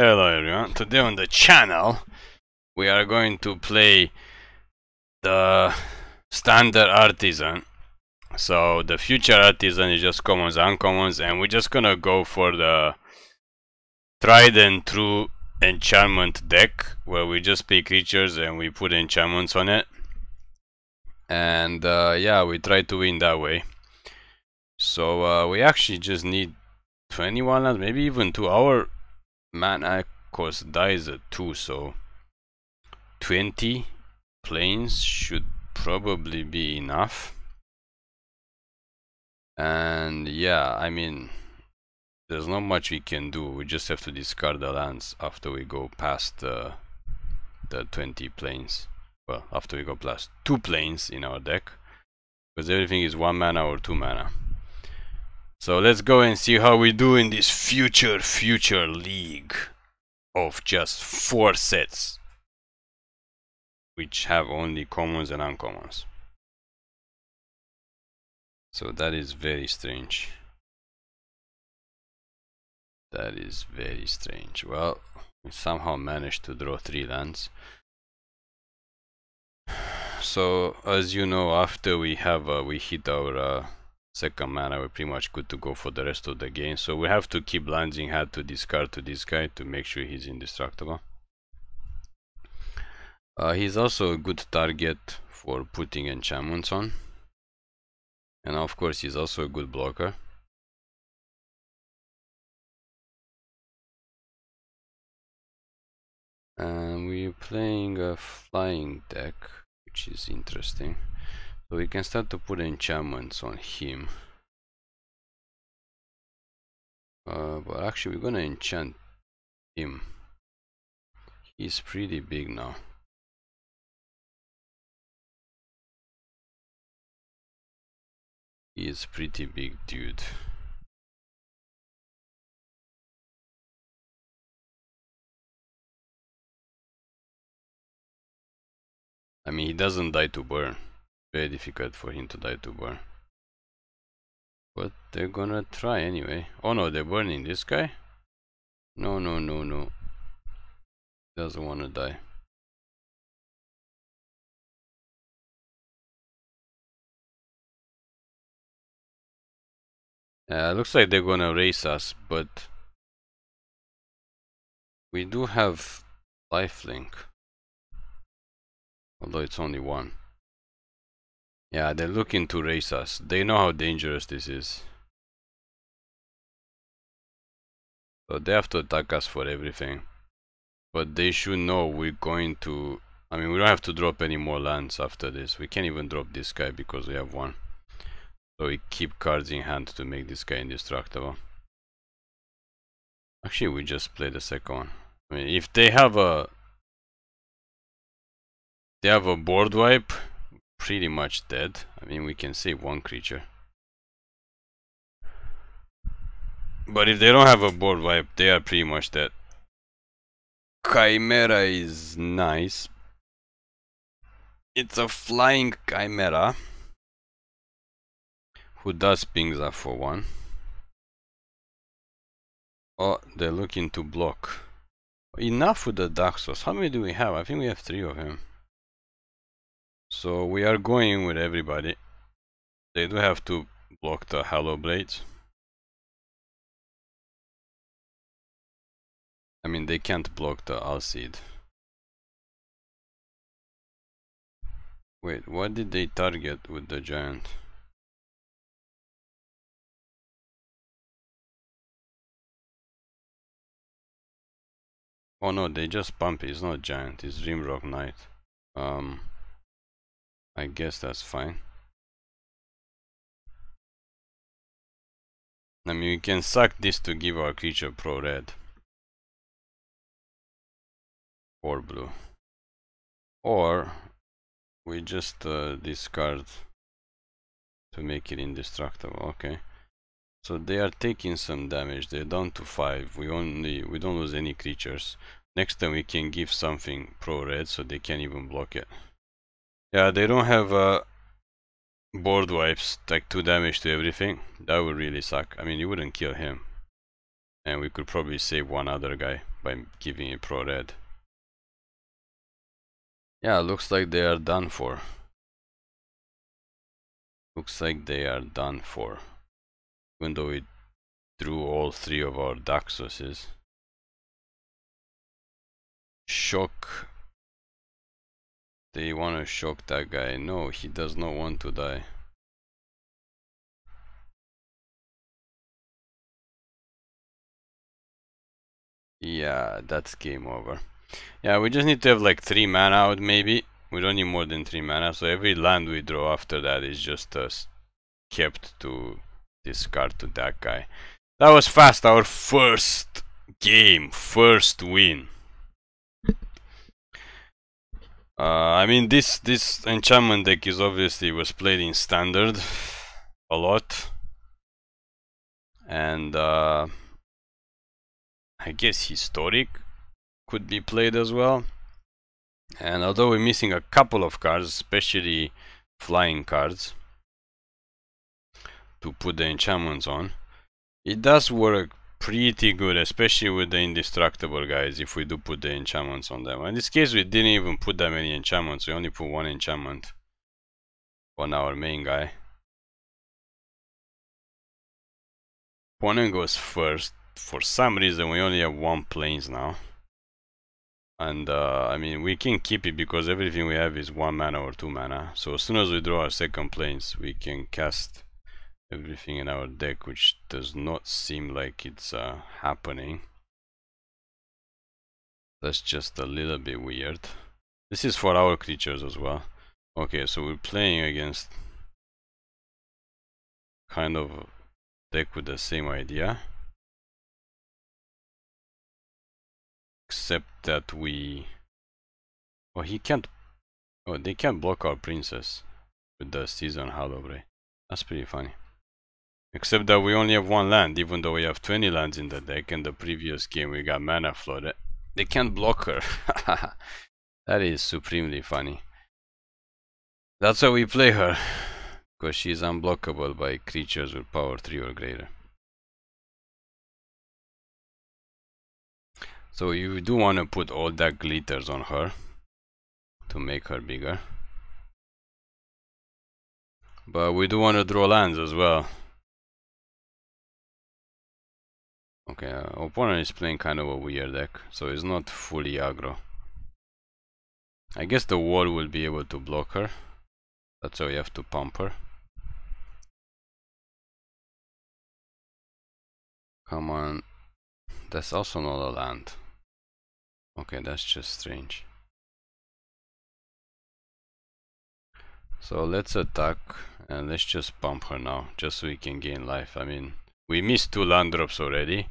Hello everyone, today on the channel we are going to play the standard artisan. So the future artisan is just commons, uncommons, and we're just gonna go for the tried and true enchantment deck where we just play creatures and we put enchantments on it. And yeah, we try to win that way. So we actually just need 21 lands, maybe even 2 hours. Man, I cost dies at 2, so 20 planes should probably be enough. And yeah, I mean, there's not much we can do. We just have to discard the lands after we go past the 20 planes. Well, after we go past 2 planes in our deck, because everything is 1 mana or 2 mana. So let's go and see how we do in this future league of just 4 sets, which have only commons and uncommons. So that is very strange. That is very strange. Well, we somehow managed to draw 3 lands. So as you know, after we have we hit our second mana, we're pretty much good to go for the rest of the game. So we have to keep lands in hand to discard to this guy to make sure he's indestructible. He's also a good target for putting enchantments on, and of course he's also a good blocker. And we're playing a flying deck, which is interesting. So we can start to put enchantments on him. But actually we're gonna enchant him. He's pretty big now. He's pretty big dude. I mean, he doesn't die to burn. Very difficult for him to die to burn, but they're gonna try anyway. Oh no, they're burning this guy. No, doesn't want to die. Looks like they're gonna race us, but we do have lifelink, although it's only 1. Yeah, they're looking to race us. They know how dangerous this is. So they have to attack us for everything. But they should know we're going to... I mean, we don't have to drop any more lands after this. We can't even drop this guy because we have 1. So we keep cards in hand to make this guy indestructible. Actually, we just play the second one. I mean, if they have a... They have a board wipe. Pretty much dead. I mean, we can save 1 creature. But if they don't have a board wipe, they are pretty much dead. Chimera is nice. It's a flying Chimera who does pings up for 1. Oh, they're looking to block. Enough with the Daxos. How many do we have? I think we have 3 of him. So we are going with everybody. They do have to block the Hallowblades. I mean, they can't block the Alcide. Wait, what did they target with the giant? Oh no, they just pump it. It's not giant, it's Rimrock Knight. I guess that's fine. I mean, we can suck this to give our creature pro red or blue, or we just discard to make it indestructible. Okay, so they are taking some damage. They're down to 5. We don't lose any creatures. Next time we can give something pro red so they can't even block it. Yeah, they don't have board wipes, like 2 damage to everything. That would really suck. I mean, you wouldn't kill him. And we could probably save 1 other guy. by giving it pro-red. Yeah, looks like they are done for. Looks like they are done for. Even though we drew all three of our Daxoses. Shock. They want to shock that guy. No, he does not want to die. Yeah, that's game over. Yeah, we just need to have like 3 mana out maybe. We don't need more than 3 mana, so every land we draw after that is just kept to discard to that guy. That was fast, our first game, first win. I mean, this enchantment deck is obviously was played in Standard a lot. And I guess Historic could be played as well. And although we're missing a couple of cards, especially flying cards, to put the enchantments on, it does work pretty good, especially with the indestructible guys, if we do put the enchantments on them. In this case, we didn't even put that many enchantments, we only put one enchantment on our main guy. Opponent goes first. For some reason, we only have one plains now. And I mean, we can keep it because everything we have is 1 mana or 2 mana. So as soon as we draw our second plains, we can cast everything in our deck, which does not seem like it's happening. That's just a little bit weird. This is for our creatures as well. Okay, so we're playing against kind of a deck with the same idea. Except that we... Oh, he can't... Oh, they can't block our princess with the Seasoned Hallowblade. That's pretty funny. Except that we only have 1 land, even though we have 20 lands in the deck, and the previous game we got mana flooded. They can't block her. That is supremely funny. That's why we play her. Because she is unblockable by creatures with power 3 or greater. So you do want to put all that glitters on her to make her bigger. But we do want to draw lands as well. Okay, opponent is playing kind of a weird deck, so it's not fully aggro. I guess the wall will be able to block her. That's why we have to pump her. Come on. That's also not a land. Okay, that's just strange. So let's attack and let's just pump her now, just so we can gain life. I mean, we missed 2 land drops already.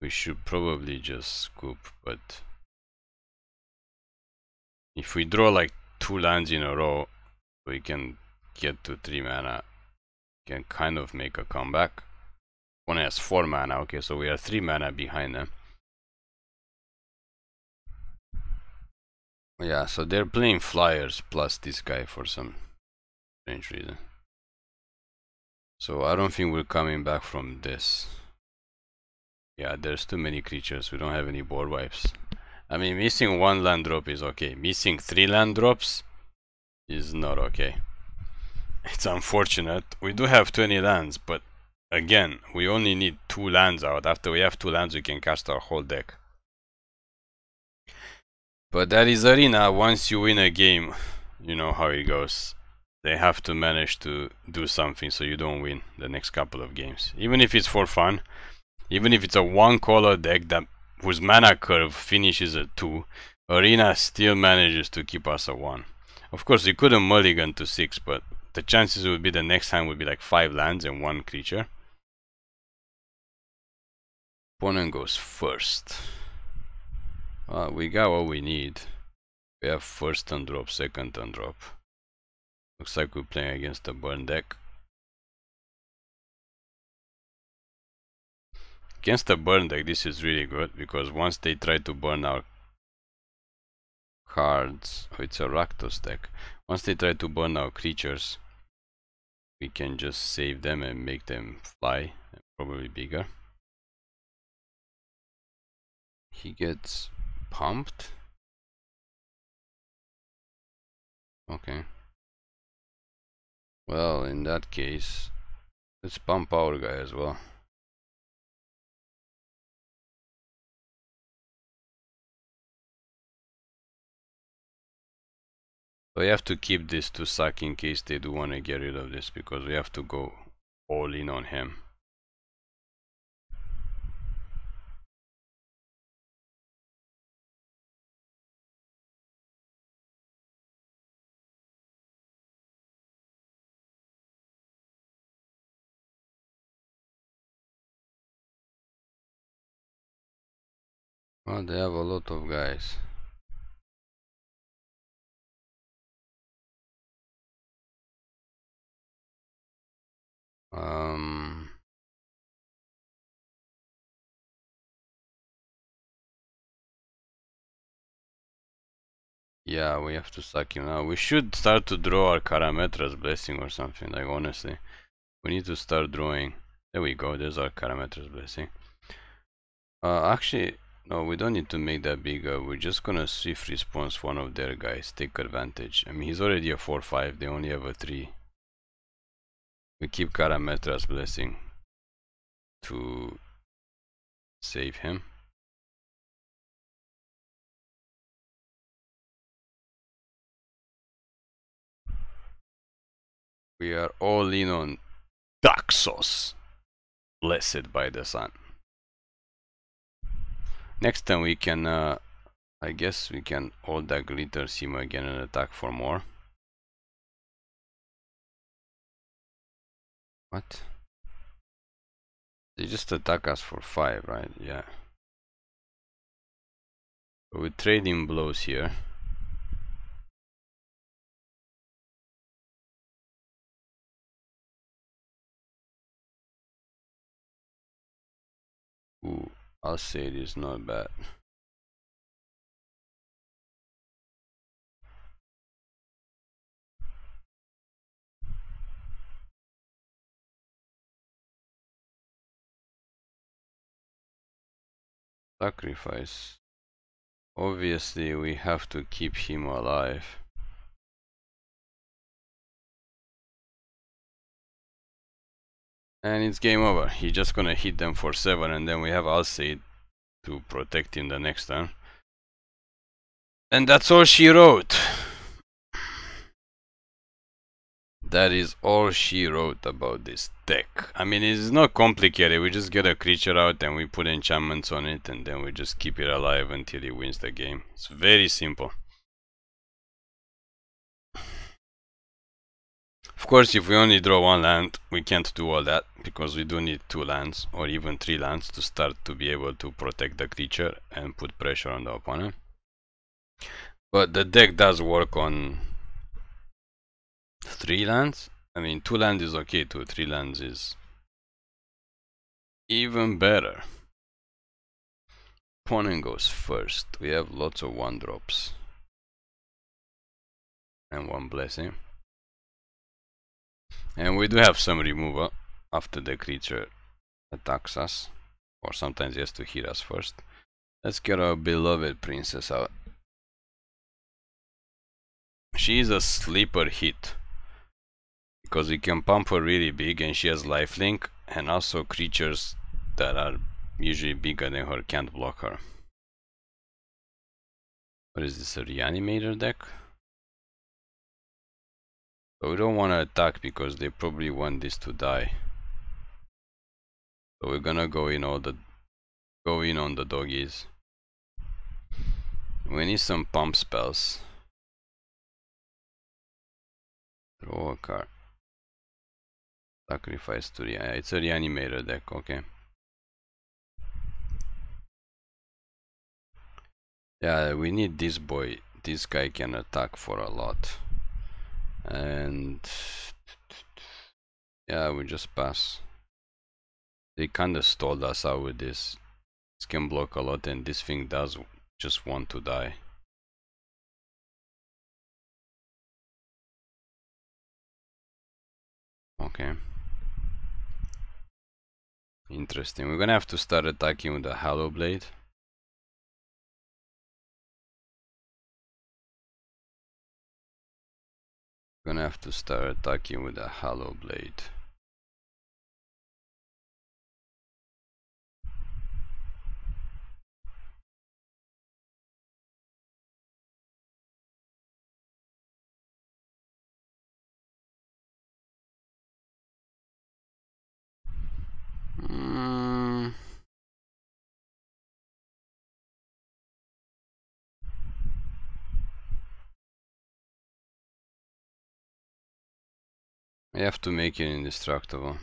We should probably just scoop, but if we draw like 2 lands in a row, we can get to 3 mana. We can kind of make a comeback. One has 4 mana, okay, so we are 3 mana behind them. Yeah, so they're playing flyers plus this guy for some strange reason. So I don't think we're coming back from this. Yeah, there's too many creatures, we don't have any board wipes. I mean, missing 1 land drop is okay. Missing 3 land drops is not okay. It's unfortunate. We do have 20 lands, but again, we only need 2 lands out. After we have 2 lands, we can cast our whole deck. But that is Arena. Once you win a game, you know how it goes. They have to manage to do something so you don't win the next couple of games. Even if it's for fun, even if it's a 1-color deck that whose mana curve finishes at 2, Arena still manages to keep us at 1. Of course, you couldn't mulligan to 6, but the chances would be the next time would be like 5 lands and 1 creature. Opponent goes first. We got what we need. We have 1st turn drop, 2nd turn drop. Looks like we're playing against the burn deck. Against the burn deck, this is really good because once they try to burn our cards, oh, it's a Rakdos deck. Once they try to burn our creatures, we can just save them and make them fly, and probably bigger. he gets pumped. Okay. Well, in that case, let's pump our guy as well. So we have to keep this 2-sack in case they do want to get rid of this, because we have to go all in on him. Well, they have a lot of guys. Yeah, we have to sack him now. We should start to draw our Karametra's Blessing or something, like honestly. We need to start drawing. There we go, there's our Karametra's Blessing. Actually, no, we don't need to make that bigger. We're just gonna Swift Response one of their guys, take advantage. I mean, he's already a 4-5, they only have a 3. We keep Karametra's Blessing to save him. We are all in on Daxos, Blessed by the Sun. Next time we can, I guess we can All That Glitters him again and attack for more. What? They just attack us for 5, right? Yeah. But we're trading blows here. Ooh. I'll say it is not bad. Sacrifice. Obviously, we have to keep him alive. And it's game over. He's just gonna hit them for 7, and then we have Alcide to protect him the next turn. And that's all she wrote. That is all she wrote about this deck. I mean, it's not complicated. We just get a creature out and we put enchantments on it, and then we just keep it alive until he wins the game. It's very simple. Of course, if we only draw 1 land, we can't do all that, because we do need 2 lands or even 3 lands to start to be able to protect the creature and put pressure on the opponent. But the deck does work on 3 lands. I mean, 2 lands is okay, 3 lands is even better. Opponent goes first. We have lots of 1-drops and 1 blessing. And we do have some removal after the creature attacks us, or sometimes he has to hit us first. Let's get our beloved princess out. She is a sleeper hit, because we can pump her really big, and she has lifelink, and also creatures that are usually bigger than her can't block her. What is this, a reanimator deck? But we don't want to attack because they probably want this to die. So we're gonna go in on the doggies. We need some pump spells. Throw a card. Sacrifice to reanimate. It's a reanimator deck, okay. Yeah, we need this boy. This guy can attack for a lot. And yeah, we just pass. They kinda stalled us out with this. This can block a lot, and this thing does just want to die. Okay. Interesting. We're gonna have to start attacking with the Hallowblade. Gonna have to start attacking with a Hallowblade. I have to make it indestructible.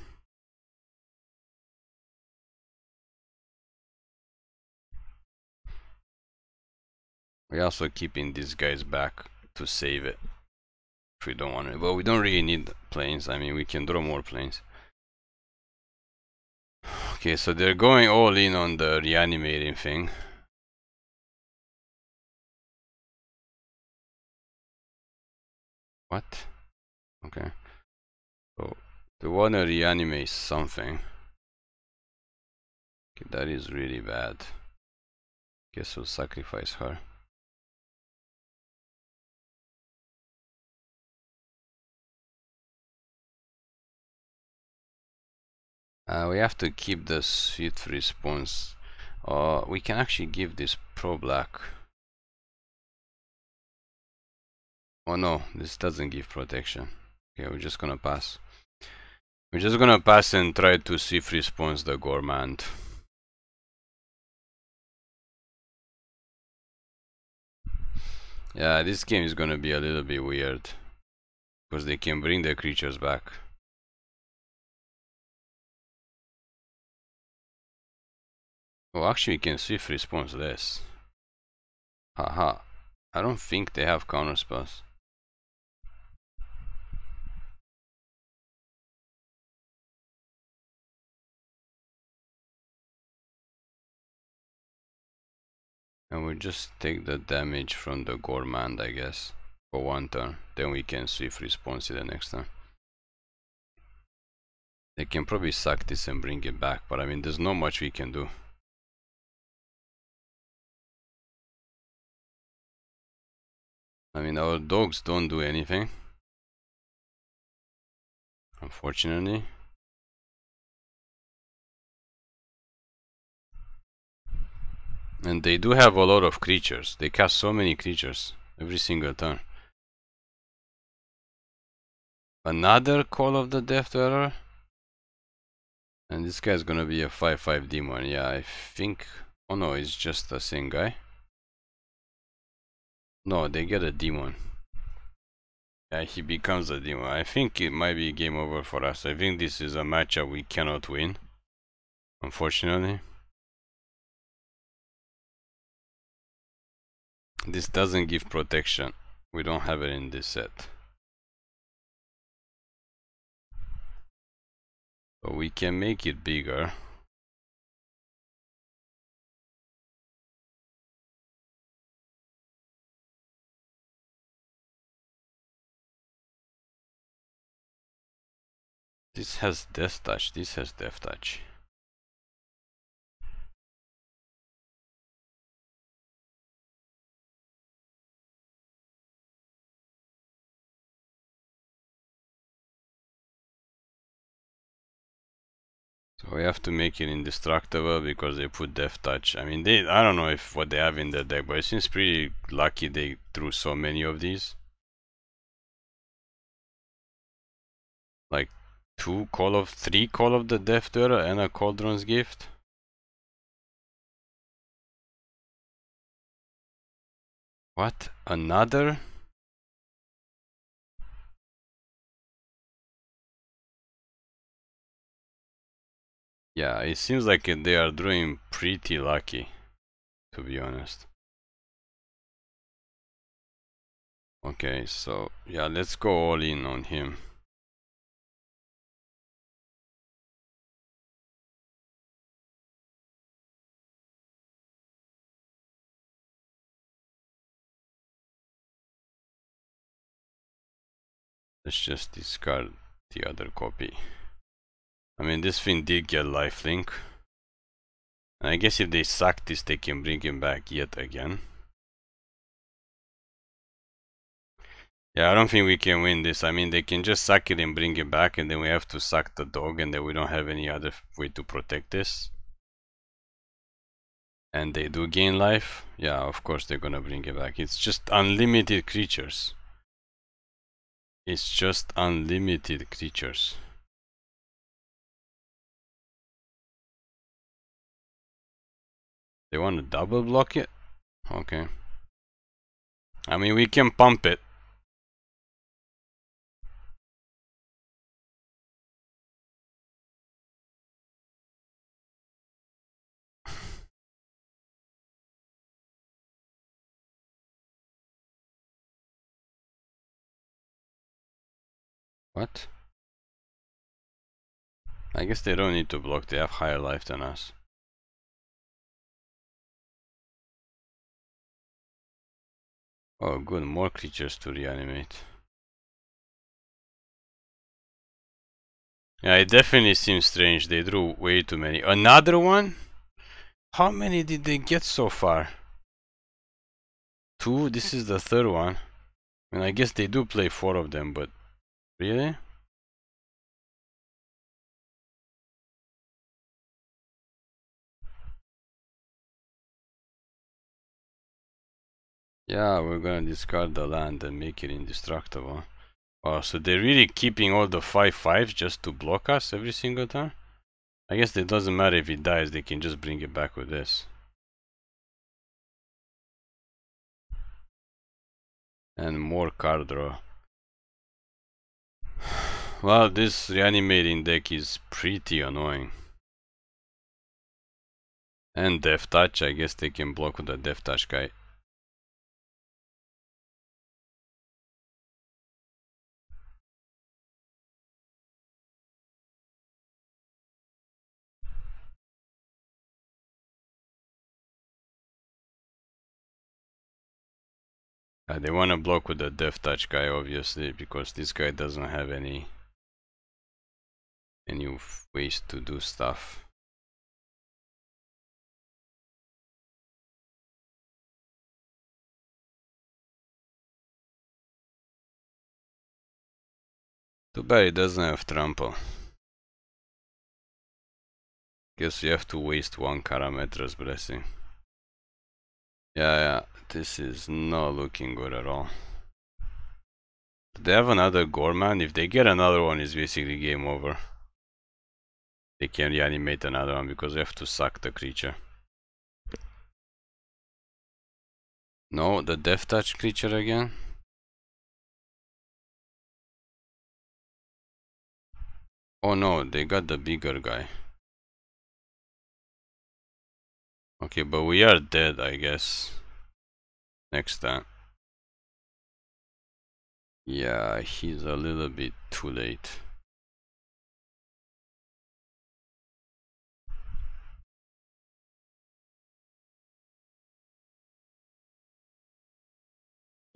We're also keeping these guys back to save it if we don't want it. Well, we don't really need planes. I mean, we can draw more planes. Okay, so they're going all in on the reanimating thing. What? Okay. So they wanna reanimate something. Okay, that is really bad. Guess we'll sacrifice her. We have to keep the Swift Response. We can actually give this pro black. Oh no, this doesn't give protection. Okay, we're just gonna pass. We're just gonna pass and try to Swift Response the Gourmand. Yeah, this game is gonna be a little bit weird, because they can bring their creatures back. Oh, actually we can Swift Response this. Haha. I don't think they have counterspells. And we'll just take the damage from the Gourmand, I guess, for one turn. Then we can Swift Response it the next turn. They can probably sack this and bring it back, but I mean, there's not much we can do. I mean, our dogs don't do anything, unfortunately. And they do have a lot of creatures. They cast so many creatures every single turn. Another Call of the Death error. And this guy's gonna be a 5/5 demon. Yeah, I think. Oh no, it's just the same guy. No, they get a demon. Yeah, he becomes a demon. I think it might be game over for us. I think this is a matchup we cannot win, unfortunately. This doesn't give protection. We don't have it in this set. But we can make it bigger. This has Death Touch, this has Death Touch. So we have to make it indestructible because they put Death Touch. I mean, I don't know if what they have in their deck, but it seems pretty lucky they threw so many of these. Like three Call of the Death error and a Cauldron's Gift. What? Another? Yeah, it seems like they are doing pretty lucky, to be honest. Okay, so yeah, let's go all in on him. Let's just discard the other copy. I mean, this thing did get lifelink. And I guess if they sack this, they can bring him back yet again. Yeah, I don't think we can win this. I mean, they can just sack it and bring it back, and then we have to sack the dog, and then we don't have any other way to protect this. And they do gain life. Yeah, of course they're gonna bring it back. It's just unlimited creatures. It's just unlimited creatures. They want to double block it? Okay. I mean, we can pump it. What? I guess they don't need to block, they have higher life than us. Oh good, more creatures to reanimate. Yeah, it definitely seems strange, they drew way too many. Another one? How many did they get so far? Two? This is the third one. And I guess they do play four of them, but... Really? Yeah, we're gonna discard the land and make it indestructible. Oh, so they're really keeping all the 5/5s just to block us every single time? I guess it doesn't matter if it dies, they can just bring it back with this. And more card draw. Well, this reanimating deck is pretty annoying. And Death Touch, I guess they can block with the Death Touch guy. They want to block with the Death Touch guy, obviously, because this guy doesn't have any ways to do stuff. Too bad it doesn't have Trample. Guess you have to waste one Karametra's Blessing. Yeah. This is not looking good at all. Do they have another Gorman? If they get another one, it's basically game over. They can reanimate another one because they have to suck the creature. No, the Death Touch creature again. Oh no, they got the bigger guy. Okay, but we are dead, I guess. Next time. Yeah, he's a little bit too late.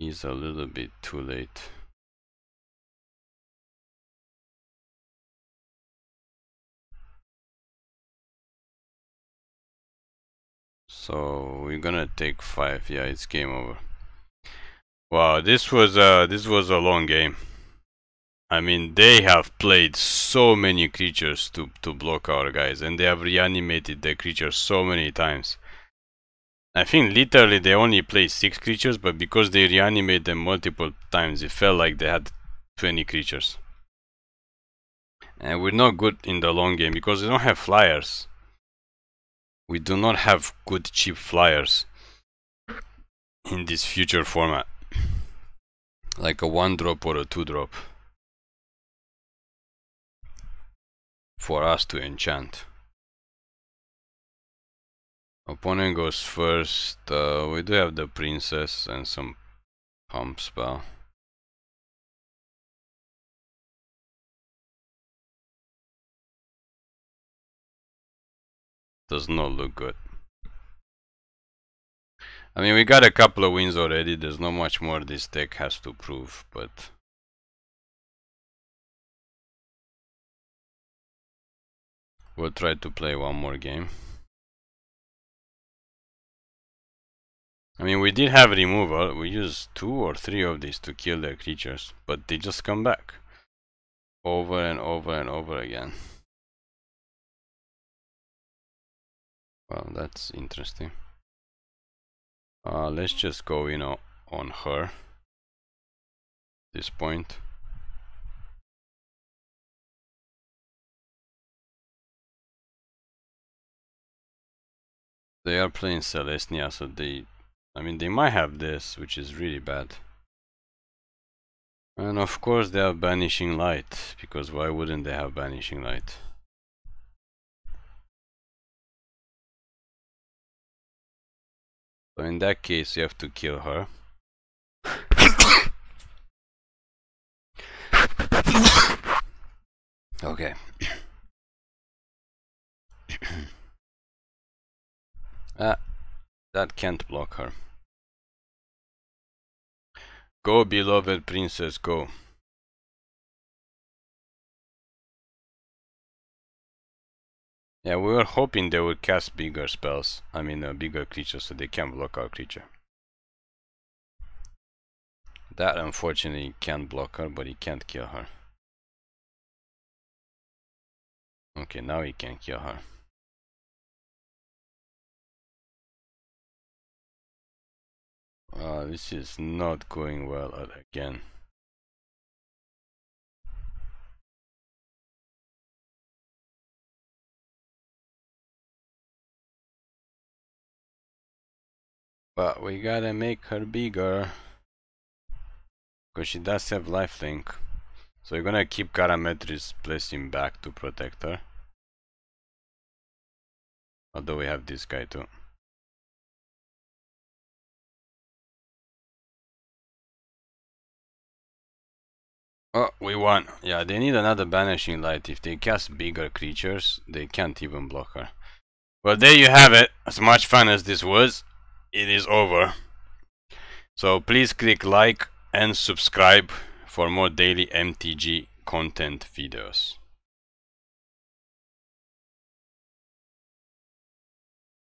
He's a little bit too late. So we're gonna take 5. Yeah, it's game over. Wow, this was a long game. I mean, they have played so many creatures to block our guys, and they have reanimated the creatures so many times. I think literally they only played 6 creatures, but because they reanimate them multiple times, it felt like they had 20 creatures. And we're not good in the long game because we don't have flyers. We do not have good cheap flyers in this future format, like a 1-drop or a 2-drop for us to enchant. Opponent goes first. We do have the princess and some pump spell. Does not look good. I mean, we got a couple of wins already. There's not much more this deck has to prove, but... we'll try to play one more game. I mean, we did have removal. We used 2 or 3 of these to kill their creatures, but they just come back over and over and over again. Well, that's interesting. Let's just go in on her at this point. They are playing Celestia, so they might have this, which is really bad. And of course they have Banishing Light, because why wouldn't they have Banishing Light? So in that case you have to kill her. Okay. That can't block her. Go, beloved princess, go. Yeah, we were hoping they would cast bigger spells. I mean, bigger creatures, so they can block our creature. That unfortunately can't block her, but he can't kill her. Okay, now he can kill her. This is not going well again. But we gotta make her bigger, because she does have lifelink. So we're gonna keep Karametra's Blessing back to protect her. Although we have this guy too. Oh, we won. Yeah, they need another Banishing Light. If they cast bigger creatures, they can't even block her. Well, there you have it. As much fun as this was, it is over. So please click like and subscribe for more daily MTG content videos.